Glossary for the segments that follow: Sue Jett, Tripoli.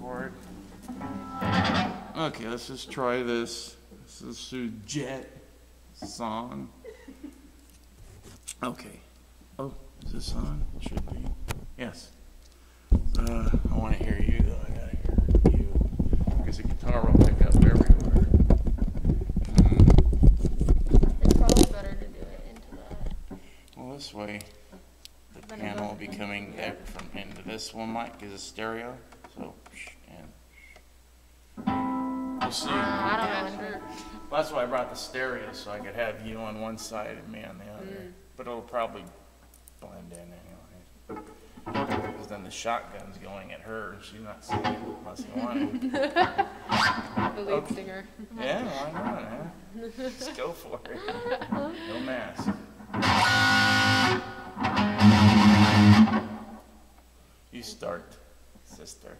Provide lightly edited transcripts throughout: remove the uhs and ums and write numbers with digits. for it. Okay, let's just try this. This is Sue Jett song. Okay. Oh, is this on? It should be. Yes. I want to hear you, though. I got to hear you. Because the guitar will pick up everywhere. It's probably better to do it into the... Well, this way, the panel will be coming back from into this one mic because it's stereo. So, and... We'll see. I don't know. Sure. Well, that's why I brought the stereo, so I could have you on one side and me on the other. But it'll probably blend in anyway. Because then the shotgun's going at her, and she's not singing unless you want it. The lead singer. Yeah, why not, huh? Just go for it. No mask. You start, sister.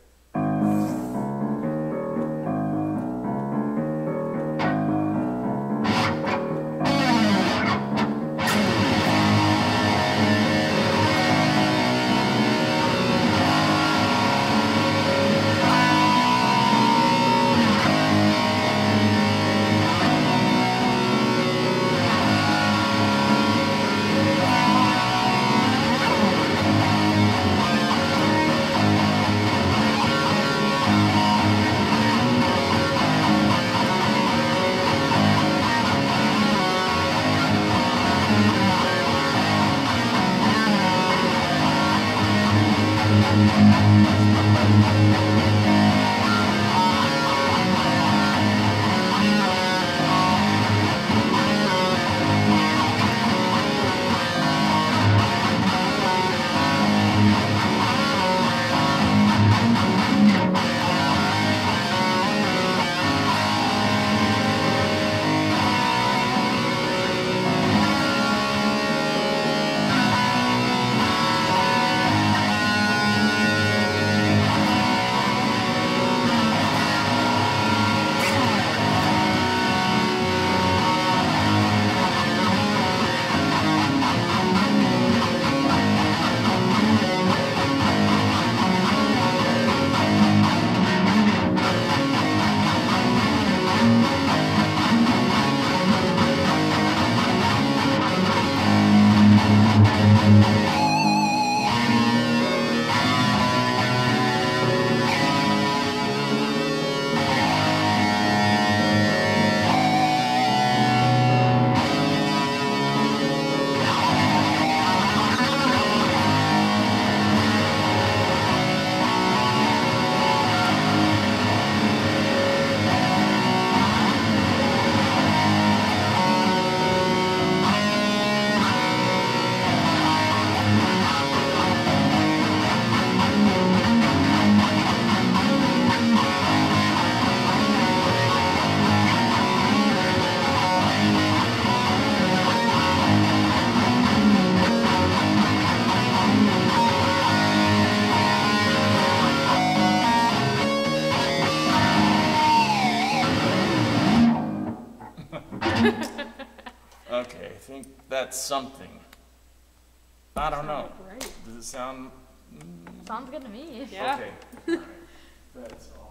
Okay, I think that's something. I don't know. Great. Does it sound... Sounds good to me. Yeah. Okay. All right. That's all.